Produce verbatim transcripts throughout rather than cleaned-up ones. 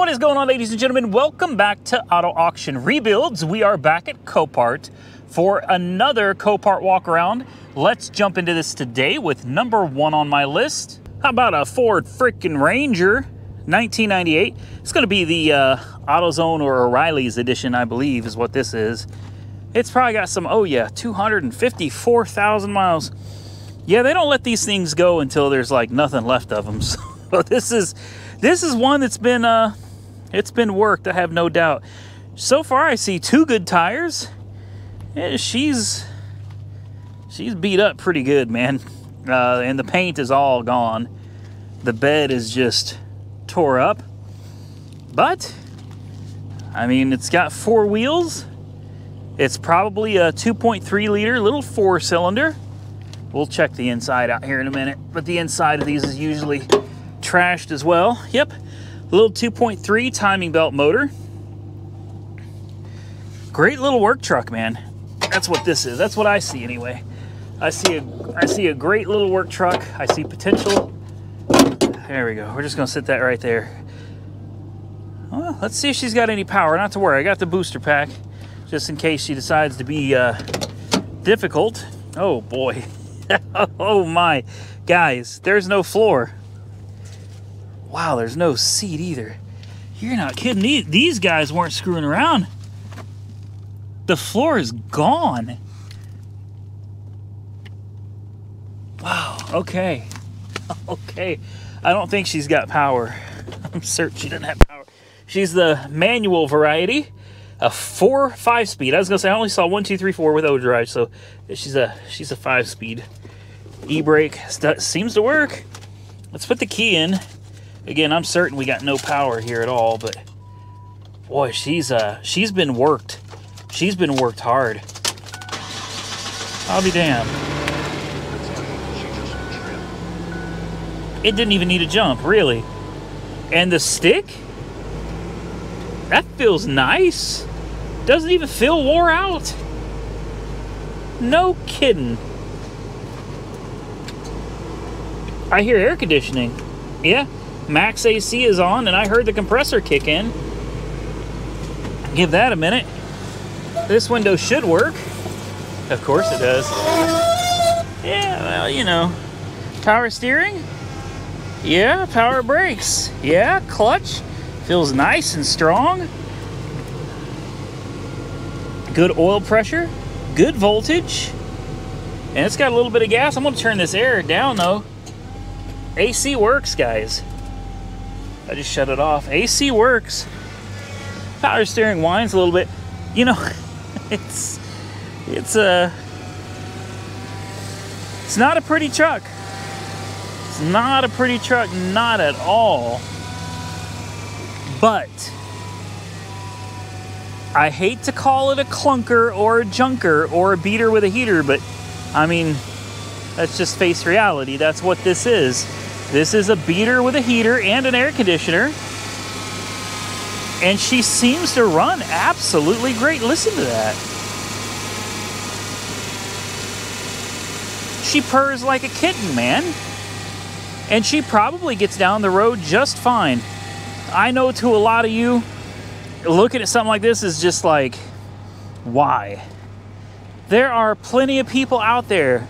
What is going on, ladies and gentlemen? Welcome back to Auto Auction Rebuilds. We are back at Copart for another Copart walk around. Let's jump into this today with number one on my list. How about a Ford freaking Ranger nineteen ninety-eight? It's going to be the uh, AutoZone or O'Reilly's edition, I believe, is what this is. It's probably got some, oh yeah, two hundred fifty-four thousand miles. Yeah, they don't let these things go until there's like nothing left of them. So this is This is one that's been, uh, it's been worked, I have no doubt. So far, I see two good tires. Yeah, she's, she's beat up pretty good, man. Uh, and the paint is all gone. The bed is just tore up. But, I mean, it's got four wheels. It's probably a two point three liter little four cylinder. We'll check the inside out here in a minute. But the inside of these is usually trashed as well. Yep, little two point three timing belt motor. Great little work truck, man. That's what this is. That's what I see anyway. I see a I see a great little work truck. I see potential. There we go. We're just gonna sit that right there. Well, let's see if she's got any power. Not to worry. I got the booster pack just in case she decides to be uh, difficult. Oh boy. Oh my, guys. There's no floor. Wow, there's no seat either. You're not kidding. These guys weren't screwing around. The floor is gone. Wow, okay. Okay. I don't think she's got power. I'm certain she didn't have power. She's the manual variety. A four, five speed. I was gonna say I only saw one, two, three, four with O-Drive, so she's a she's a five speed. E-brake seems to work. Let's put the key in. Again, I'm certain we got no power here at all, but boy, she's uh she's been worked. She's been worked hard. I'll be damned. It didn't even need a jump, really. And the stick? That feels nice. Doesn't even feel wore out. No kidding. I hear air conditioning. Yeah. Max A C is on, and I heard the compressor kick in. Give that a minute. This window should work. Of course it does. Yeah, well, you know. Power steering? Yeah, power brakes. Yeah, clutch. Feels nice and strong. Good oil pressure. Good voltage. And it's got a little bit of gas. I'm going to turn this air down, though. A C works, guys. I just shut it off. A C works. Power steering whines a little bit. You know, it's it's a it's not a pretty truck. It's not a pretty truck, not at all. But I hate to call it a clunker or a junker or a beater with a heater, but I mean, let's just face reality. That's what this is. This is a beater with a heater and an air conditioner. And she seems to run absolutely great. Listen to that. She purrs like a kitten, man. And she probably gets down the road just fine. I know to a lot of you, looking at something like this is just like, why? There are plenty of people out there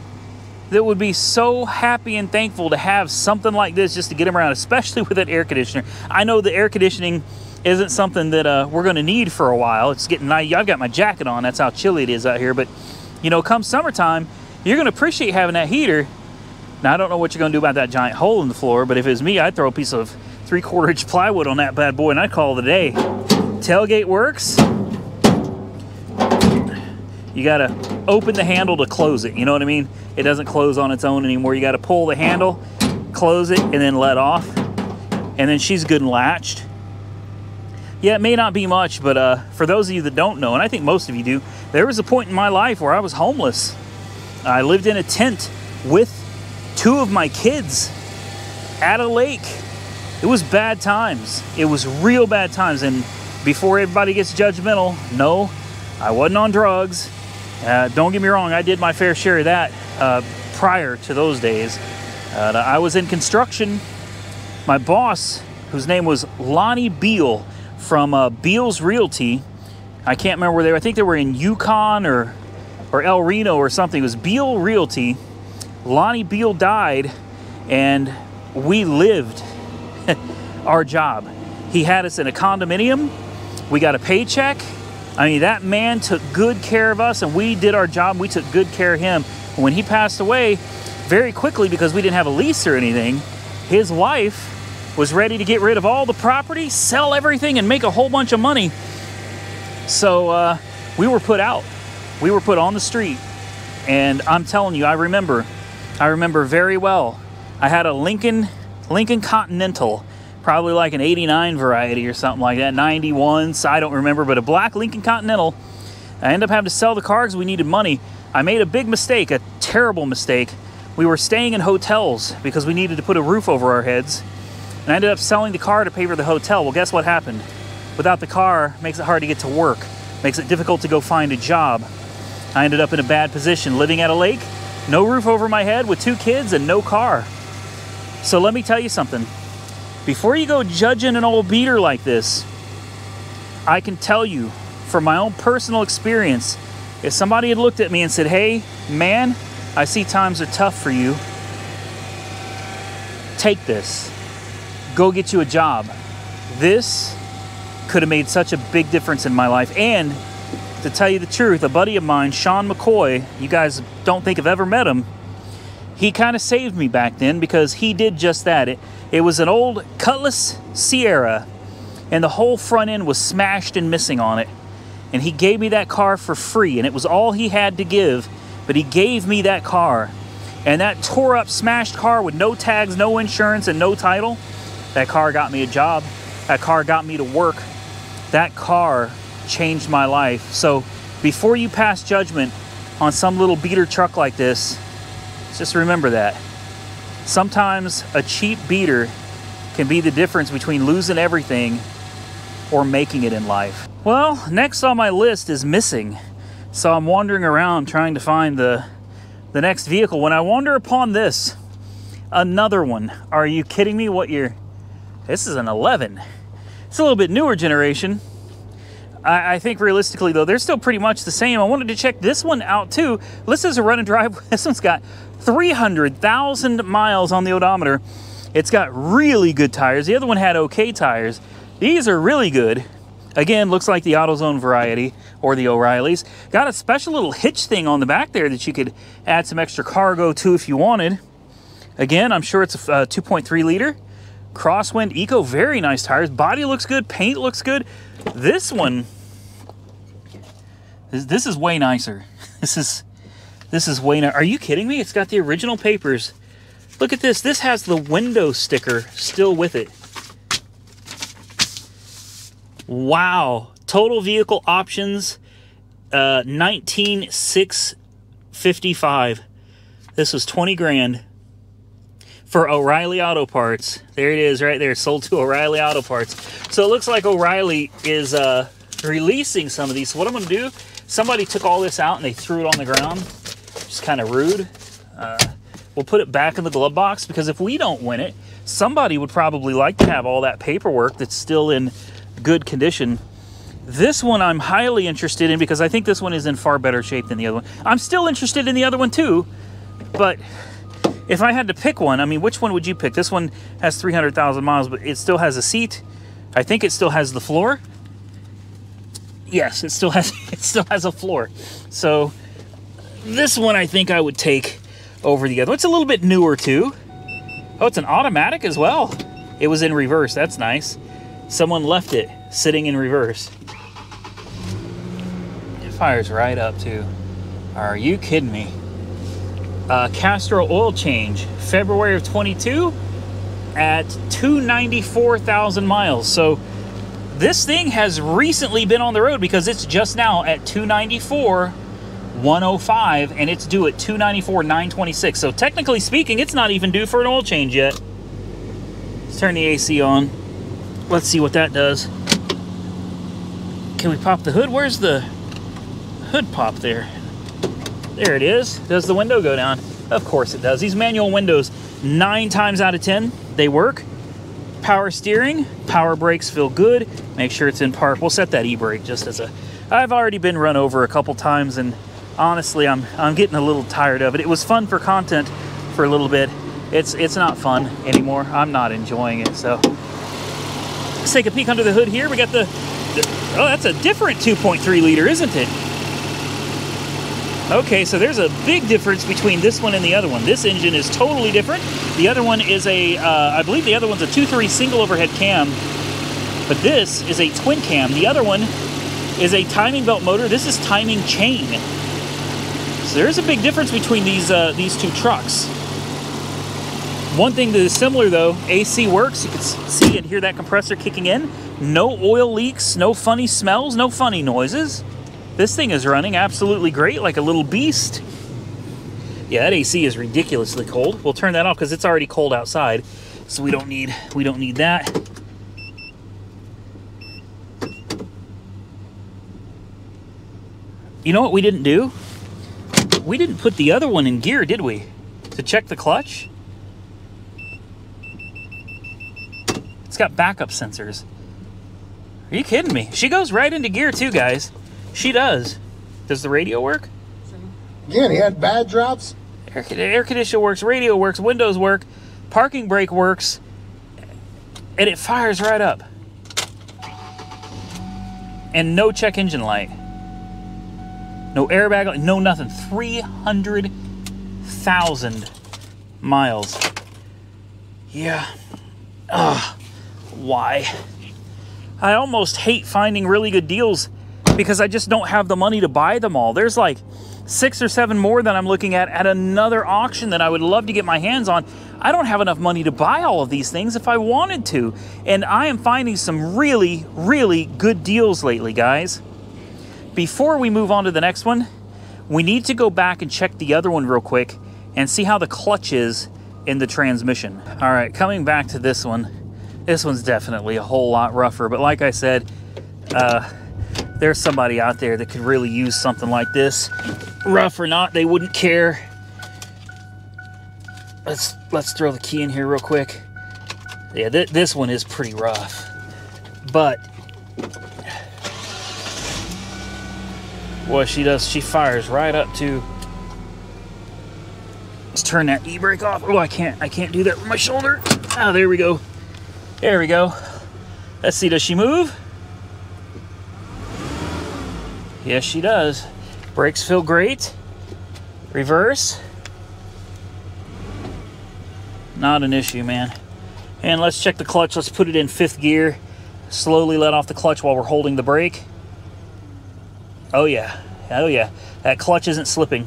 that would be so happy and thankful to have something like this just to get them around, especially with an air conditioner. I know the air conditioning isn't something that uh, we're gonna need for a while. It's getting nice. I've got my jacket on, that's how chilly it is out here. But you know, come summertime, you're gonna appreciate having that heater. Now, I don't know what you're gonna do about that giant hole in the floor, but if it was me, I'd throw a piece of three quarter inch plywood on that bad boy and I'd call it a day. Tailgate works. You gotta open the handle to close it, you know what I mean? It doesn't close on its own anymore. You gotta pull the handle, close it, and then let off. And then she's good and latched. Yeah, it may not be much, but uh, for those of you that don't know, and I think most of you do, there was a point in my life where I was homeless. I lived in a tent with two of my kids at a lake. It was bad times. It was real bad times. And before everybody gets judgmental, no, I wasn't on drugs. Uh, don't get me wrong, I did my fair share of that uh, prior to those days. Uh, I was in construction. My boss whose name was Lonnie Beal from uh, Beal's Realty. I can't remember where they were. I think they were in Yukon or, or El Reno or something. It was Beal Realty. Lonnie Beal died, and we lived our job. He had us in a condominium. We got a paycheck. I mean, that man took good care of us, and we did our job. We took good care of him. And when he passed away, very quickly, because we didn't have a lease or anything, his wife was ready to get rid of all the property, sell everything, and make a whole bunch of money. So uh, we were put out. We were put on the street. And I'm telling you, I remember. I remember very well. I had a Lincoln, Lincoln Continental, probably like an eighty-nine variety or something like that, ninety-one, so I don't remember, but a black Lincoln Continental. I ended up having to sell the car because we needed money. I made a big mistake, a terrible mistake. We were staying in hotels because we needed to put a roof over our heads. And I ended up selling the car to pay for the hotel. Well, guess what happened? Without the car, makes it hard to get to work, makes it difficult to go find a job. I ended up in a bad position, living at a lake, no roof over my head, with two kids and no car. So let me tell you something. Before you go judging an old beater like this, I can tell you from my own personal experience, if somebody had looked at me and said, "Hey, man, I see times are tough for you. Take this. Go get you a job." This could have made such a big difference in my life. And to tell you the truth, a buddy of mine, Sean McCoy, you guys don't think I've ever met him, he kind of saved me back then because he did just that. It, It was an old Cutlass Sierra, and the whole front end was smashed and missing on it. And he gave me that car for free, and it was all he had to give, but he gave me that car. And that tore up, smashed car with no tags, no insurance, and no title, that car got me a job. That car got me to work. That car changed my life. So before you pass judgment on some little beater truck like this, just remember that. Sometimes a cheap beater can be the difference between losing everything or making it in life. Well, next on my list is missing. So I'm wandering around trying to find the, the next vehicle when I wander upon this. Another one. Are you kidding me? What year? This is an eleven. It's a little bit newer generation. I, I think realistically, though, they're still pretty much the same. I wanted to check this one out, too. This is a run and drive. This one's got three hundred thousand miles on the odometer. It's got really good tires. The other one had okay tires. These are really good. Again, looks like the AutoZone variety or the O'Reillys. Got a special little hitch thing on the back there that you could add some extra cargo to if you wanted. Again, I'm sure it's a two point three liter Crosswind Eco. Very nice tires. Body looks good. Paint looks good. This one, this is way nicer. This is This is way nicer. Are you kidding me? It's got the original papers. Look at this. This has the window sticker still with it. Wow. Total vehicle options, uh, nineteen thousand six hundred fifty-five dollars. This was twenty grand for O'Reilly Auto Parts. There it is right there. Sold to O'Reilly Auto Parts. So it looks like O'Reilly is uh, releasing some of these. So what I'm going to do, somebody took all this out and they threw it on the ground. Just kind of rude. Uh, we'll put it back in the glove box because if we don't win it, somebody would probably like to have all that paperwork that's still in good condition. This one I'm highly interested in because I think this one is in far better shape than the other one. I'm still interested in the other one too, but if I had to pick one, I mean, which one would you pick? This one has three hundred thousand miles, but it still has a seat. I think it still has the floor. Yes, it still has, it still has a floor. So this one I think I would take over the other. It's a little bit newer too. Oh, it's an automatic as well. It was in reverse. That's nice. Someone left it sitting in reverse. It fires right up too. Are you kidding me? Uh, Castrol oil change, February of twenty-two at two hundred ninety-four thousand miles. So this thing has recently been on the road because it's just now at two ninety-four. one oh five, and it's due at two ninety-four nine twenty-six. So technically speaking, it's not even due for an oil change yet. Let's turn the A C on. Let's see what that does. Can we pop the hood? Where's the hood pop there? There it is. Does the window go down? Of course it does. These manual windows, nine times out of ten, they work. power steering, power brakes feel good. Make sure it's in park. We'll set that e-brake just as a, I've already been run over a couple times, and honestly, I'm, I'm getting a little tired of it. It was fun for content for a little bit. It's, it's not fun anymore. I'm not enjoying it, so. Let's take a peek under the hood here. We got the, the oh, that's a different two point three liter, isn't it? Okay, so there's a big difference between this one and the other one. This engine is totally different. The other one is a, uh, I believe the other one's a two three single overhead cam, but this is a twin cam. The other one is a timing belt motor. This is timing chain. So there's a big difference between these, uh, these two trucks. One thing that is similar though, A C works. You can see and hear that compressor kicking in. No oil leaks, no funny smells, no funny noises. This thing is running absolutely great, like a little beast. Yeah, that A C is ridiculously cold. We'll turn that off because it's already cold outside, so we don't need we don't need that. You know what we didn't do? We didn't put the other one in gear, did we? To check the clutch. It's got backup sensors. Are you kidding me? She goes right into gear too, guys. She does. Does the radio work? Yeah, he had bad drops. Air, air conditioner works, radio works, windows work, parking brake works, and it fires right up. And no check engine light. No airbag, no nothing. three hundred thousand miles. Yeah. Ugh. Why? I almost hate finding really good deals because I just don't have the money to buy them all. There's like six or seven more that I'm looking at at another auction that I would love to get my hands on. I don't have enough money to buy all of these things if I wanted to. And I am finding some really, really good deals lately, guys. Before we move on to the next one, we need to go back and check the other one real quick and see how the clutch is in the transmission. All right, coming back to this one. This one's definitely a whole lot rougher, but like I said, uh, there's somebody out there that could really use something like this. Rough or not, they wouldn't care. Let's let's throw the key in here real quick. Yeah, th this one is pretty rough, but boy, she does, she fires right up too. Let's turn that e-brake off. Oh, I can't, I can't do that with my shoulder. Oh, there we go. There we go. Let's see, does she move? Yes, she does. Brakes feel great. Reverse. Not an issue, man. And let's check the clutch. Let's put it in fifth gear. Slowly let off the clutch while we're holding the brake. Oh yeah, oh yeah. That clutch isn't slipping.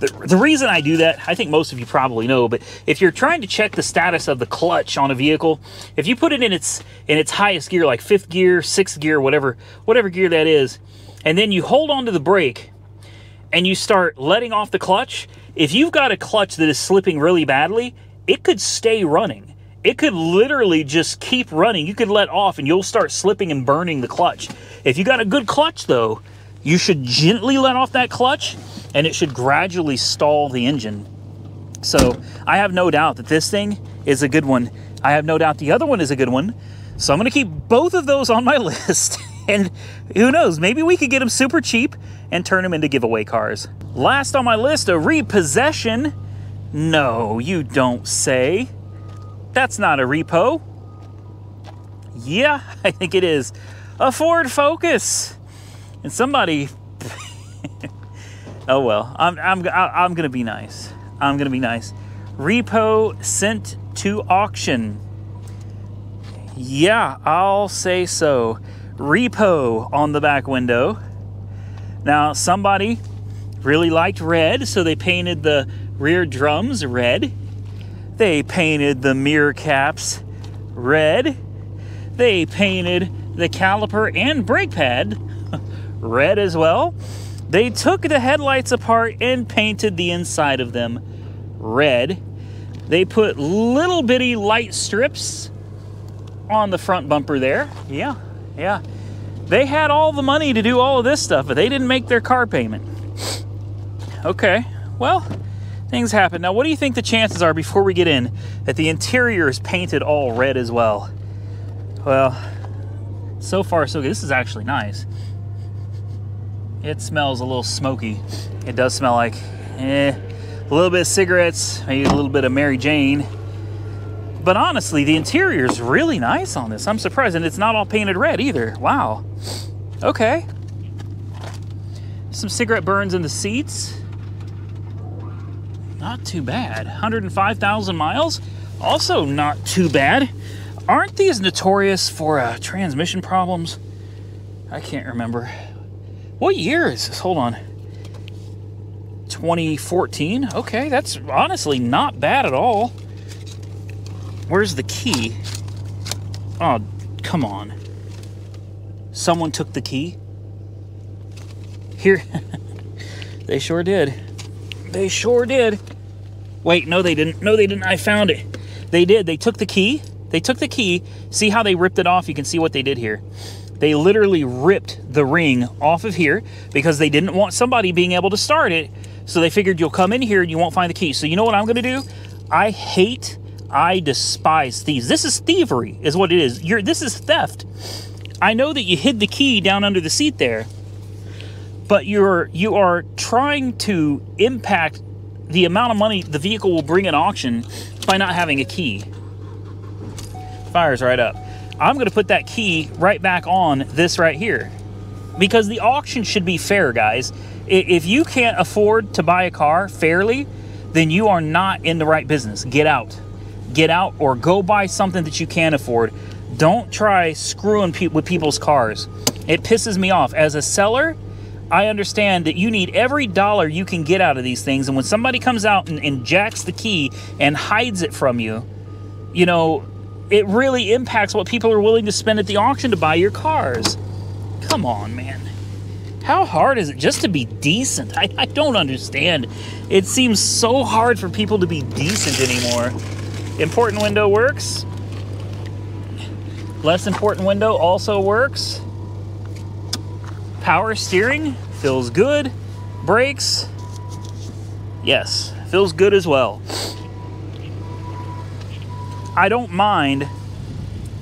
The, the reason I do that, I think most of you probably know, but if you're trying to check the status of the clutch on a vehicle, if you put it in its in its highest gear, like fifth gear, sixth gear, whatever, whatever gear that is, and then you hold on to the brake and you start letting off the clutch, if you've got a clutch that is slipping really badly, it could stay running. It could literally just keep running. You could let off and you'll start slipping and burning the clutch. If you got a good clutch though, you should gently let off that clutch and it should gradually stall the engine. So I have no doubt that this thing is a good one. I have no doubt the other one is a good one. So I'm gonna keep both of those on my list. And who knows, maybe we could get them super cheap and turn them into giveaway cars. Last on my list, a repossession. No, you don't say. That's not a repo. Yeah, I think it is. A Ford Focus. And somebody, oh well, I'm, I'm, I'm gonna be nice. I'm gonna be nice. Repo sent to auction. Yeah, I'll say so. Repo on the back window. Now somebody really liked red, so they painted the rear drums red. They painted the mirror caps red. They painted the caliper and brake pad red as well. They took the headlights apart and painted the inside of them red. They put little bitty light strips on the front bumper there. Yeah. Yeah, they had all the money to do all of this stuff, but they didn't make their car payment. Okay, well, things happen. Now, what do you think the chances are, before we get in, that the interior is painted all red as well? Well, so far so good. This is actually nice. It smells a little smoky. It does smell like, eh, a little bit of cigarettes, maybe a little bit of Mary Jane. But honestly, the interior is really nice on this. I'm surprised, and it's not all painted red either. Wow. Okay. Some cigarette burns in the seats. Not too bad. one hundred five thousand miles, also not too bad. Aren't these notorious for uh, transmission problems? I can't remember. What year is this? Hold on. twenty fourteen? Okay, that's honestly not bad at all. Where's the key? Oh, come on. Someone took the key? Here. They sure did. They sure did. Wait, no, they didn't. No, they didn't. I found it. They did. They took the key. They took the key. See how they ripped it off? You can see what they did here. They literally ripped the ring off of here because they didn't want somebody being able to start it. So they figured, you'll come in here and you won't find the key. So you know what I'm going to do? I hate, I despise thieves. This is thievery is what it is. You're, this is theft. I know that you hid the key down under the seat there, but you're, you are trying to impact the amount of money the vehicle will bring at auction by not having a key. Fires right up. I'm going to put that key right back on this right here, because the auction should be fair, guys. If you can't afford to buy a car fairly, then you are not in the right business. Get out. Get out or go buy something that you can afford. Don't try screwing people with people's cars. It pisses me off. As a seller, I understand that you need every dollar you can get out of these things. And when somebody comes out and, and jacks the key and hides it from you, you know, it really impacts what people are willing to spend at the auction to buy your cars. Come on, man. How hard is it just to be decent? I, I don't understand. It seems so hard for people to be decent anymore. Important window works. Less important window also works. Power steering feels good. Brakes, yes, feels good as well. I don't mind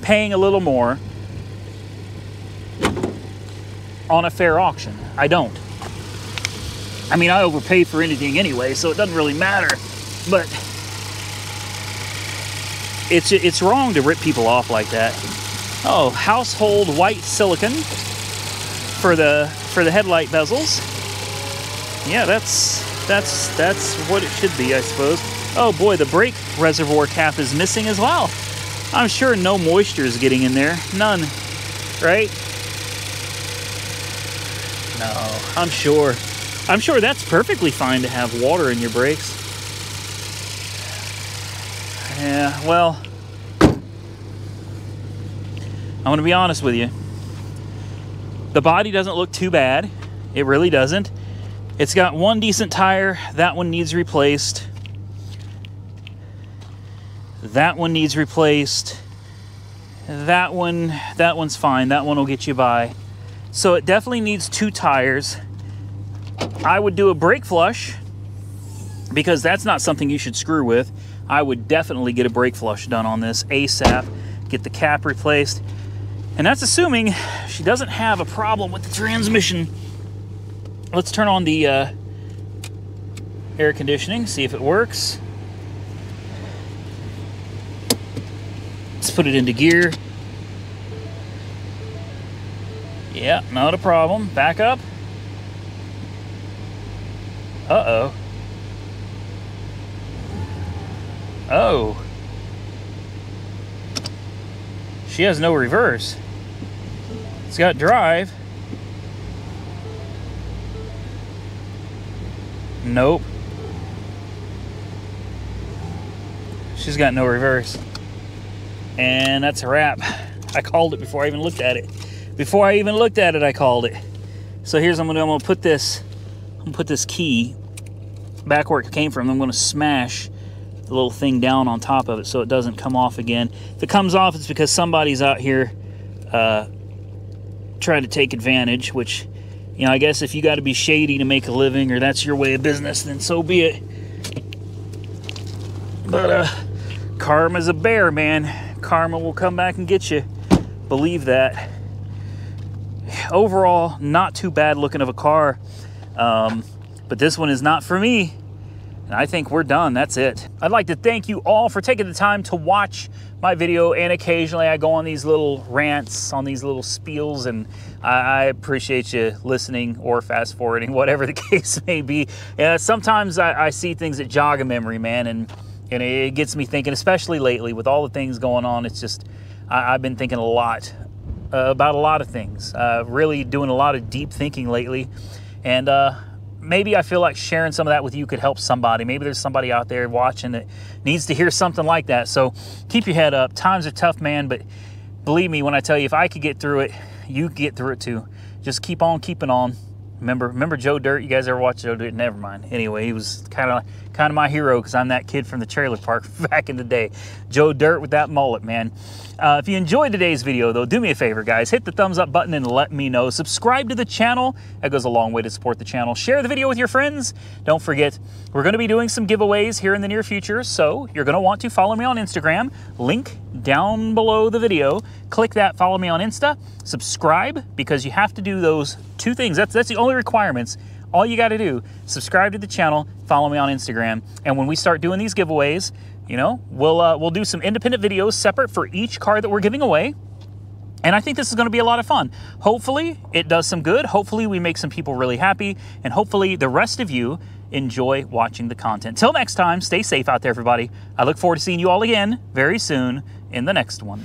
paying a little more on a fair auction. I don't. I mean, I overpay for anything anyway, so it doesn't really matter. But it's it's wrong to rip people off like that. Oh, household white silicone for the for the headlight bezels. Yeah, that's that's that's what it should be, I suppose. Oh boy, the brake reservoir cap is missing as well. I'm sure no moisture is getting in there. None, right? No, I'm sure. I'm sure that's perfectly fine to have water in your brakes. Yeah, well, I'm gonna be honest with you. The body doesn't look too bad. It really doesn't. It's got one decent tire. That one needs replaced. That one needs replaced. That one, that one's fine. That one will get you by. So it definitely needs two tires. I would do a brake flush, because that's not something you should screw with. I would definitely get a brake flush done on this ASAP, get the cap replaced. And that's assuming she doesn't have a problem with the transmission. Let's turn on the uh, air conditioning, see if it works. Let's put it into gear. Yeah, not a problem. Back up. Uh-oh. Oh. She has no reverse. It's got drive. Nope. She's got no reverse. And that's a wrap. I called it before I even looked at it. Before I even looked at it, I called it. So here's what I'm gonna do. I'm gonna put this, I'm gonna put this key back where it came from. I'm gonna smash the little thing down on top of it so it doesn't come off again. If it comes off, it's because somebody's out here uh, trying to take advantage, which, you know, I guess if you gotta be shady to make a living, or that's your way of business, then so be it. But uh, karma's a bear, man. Karma will come back and get you. Believe that. Overall, not too bad looking of a car. Um, but this one is not for me. And I think we're done. That's it. I'd like to thank you all for taking the time to watch my video. And occasionally I go on these little rants, on these little spiels, and I appreciate you listening or fast forwarding, whatever the case may be. Uh, sometimes I, I see things that jog a memory, man, and, and it gets me thinking, especially lately with all the things going on. It's just, I, I've been thinking a lot uh, about a lot of things, uh, really doing a lot of deep thinking lately. And, uh, maybe I feel like sharing some of that with you could help somebody. Maybe there's somebody out there watching that needs to hear something like that. So keep your head up. Times are tough, man, but believe me when I tell you, if I could get through it, you could get through it too. Just keep on keeping on. Remember, remember Joe Dirt? You guys ever watch Joe Dirt? Never mind. Anyway, he was kind of kind of my hero because I'm that kid from the trailer park back in the day. Joe Dirt with that mullet, man. Uh, if you enjoyed today's video, though, do me a favor, guys. Hit the thumbs up button and let me know. Subscribe to the channel. That goes a long way to support the channel. Share the video with your friends. Don't forget, we're going to be doing some giveaways here in the near future, so you're going to want to follow me on Instagram. Link down below the video. Click that, follow me on Insta. Subscribe, because you have to do those two things. That's, that's the only requirements. All you got to do, subscribe to the channel, follow me on Instagram, and when we start doing these giveaways, you know, we'll uh, we'll do some independent videos separate for each car that we're giving away, and I think this is going to be a lot of fun. Hopefully, it does some good. Hopefully, we make some people really happy, and hopefully, the rest of you enjoy watching the content. Till next time, stay safe out there, everybody. I look forward to seeing you all again very soon in the next one.